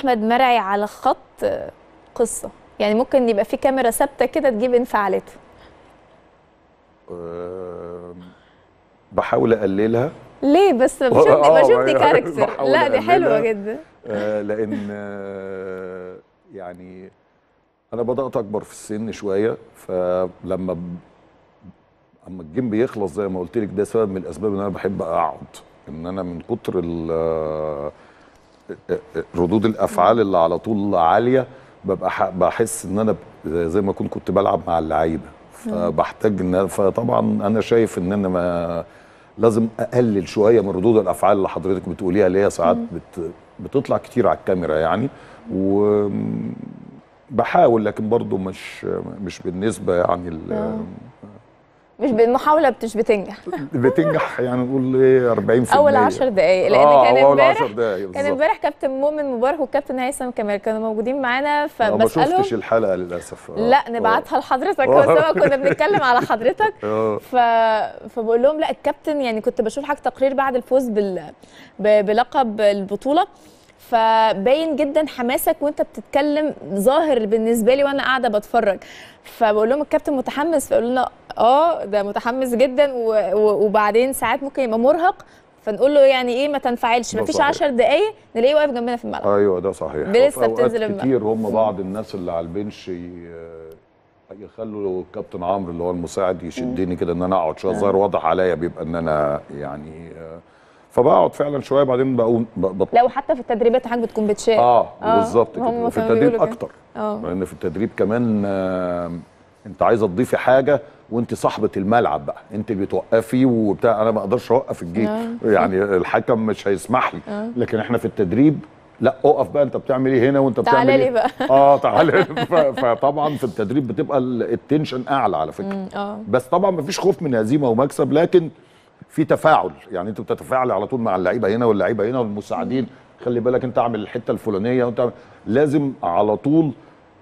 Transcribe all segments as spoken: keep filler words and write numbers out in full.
أحمد مرعي على خط قصة، يعني ممكن يبقى في كاميرا ثابتة كده تجيب انفعالته. أه بحاول أقللها. ليه بس؟ بشوف دي, بشوف دي كاركتر. لا دي حلوة جدا. أه لأن أه يعني أنا بدأت أكبر في السن شوية، فلما ب... اما الجيم بيخلص زي ما قلت لك ده سبب من الاسباب ان انا بحب اقعد، ان انا من كتر ردود الافعال اللي على طول عاليه ببقى بحس ان انا زي ما كنت كنت بلعب مع اللعيبه، فبحتاج ان فطبعا انا شايف ان انا ما لازم اقلل شويه من ردود الافعال اللي حضرتك بتقوليها، اللي هي ساعات بت بتطلع كتير على الكاميرا يعني، وبحاول لكن برضو مش مش بالنسبه يعني مش بالمحاوله بتش بتنجح بتنجح يعني نقول ايه أربعين في المية اول عشر دقائق، لان آه كان امبارح كان امبارح كابتن مؤمن مبارك والكابتن هيثم كمان كانوا موجودين معانا، فبسالهم ما شفتش الحلقه للاسف. آه لا نبعتها لحضرتك، سوا كنا بنتكلم على حضرتك. ف... فبقول لهم لا الكابتن، يعني كنت بشوف حاجه تقرير بعد الفوز بال... ب... بلقب البطوله، فباين جدا حماسك وانت بتتكلم ظاهر بالنسبه لي وانا قاعده بتفرج، فبقول لهم الكابتن متحمس، فقالوا لنا اه ده متحمس جدا، وبعدين ساعات ممكن يبقى مرهق فنقول له يعني ايه ما تنفعلش، ما فيش عشر دقائق نلاقيه واقف جنبنا في الملعب. ايوه ده صحيح، لسه بتنزل الملعب كتير. هم بعض الناس اللي على البنش يخلوا الكابتن عمرو اللي هو المساعد يشدني كده ان انا اقعد شويه، الظاهر واضح عليا بيبقى ان انا يعني فبقعد فعلا شويه بعدين بقوم بطلع. لو حتى في التدريبات حضرتك بتكون بتشارك. اه, آه بالظبط كده، وفي التدريب اكتر، لان في التدريب كمان آه انت عايزه تضيفي حاجه وانت صاحبه الملعب بقى، انت اللي بتوقفي وبتاع. انا ما اقدرش اوقف الجيم آه. يعني الحكم مش هيسمح لي آه. لكن احنا في التدريب لا، اقف بقى انت بتعمل ايه هنا وانت بتعمل ايه، تعالى لي بقى اه تعالى. فطبعا في التدريب بتبقى التنشن اعلى على فكره آه. بس طبعا ما فيش خوف من هزيمه ومكسب، لكن في تفاعل، يعني انت بتتفاعل على طول مع اللعيبه هنا واللعيبه هنا والمساعدين، خلي بالك انت اعمل الحته الفلانيه وانت لازم على طول.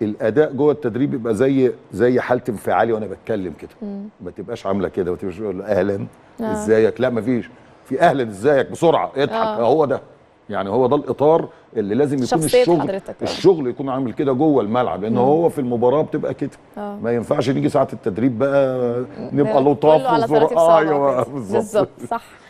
الاداء جوه التدريب يبقى زي زي حاله انفعالي وانا بتكلم كده، ما تبقاش عامله كده، ما تبقاش بتقول اهلا آه. ازيك، لا ما فيش في اهلا ازيك بسرعه اضحك آه. هو ده يعني هو ده الاطار اللي لازم يكون الشغل حضرتك. الشغل يكون عامل كده جوه الملعب، لان هو في المباراه بتبقى كده آه. ما ينفعش نيجي ساعه التدريب بقى نبقى لطاف وزراء. ايوه بالظبط صح.